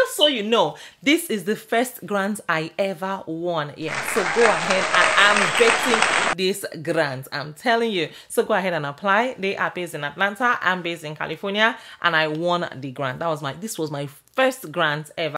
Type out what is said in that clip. Just so you know, this is the first grant I ever won. Yeah, so go ahead, I'm betting this grant, I'm telling you. So go ahead and apply. They are based in Atlanta, I'm based in California, and I won the grant. This was my first grant ever.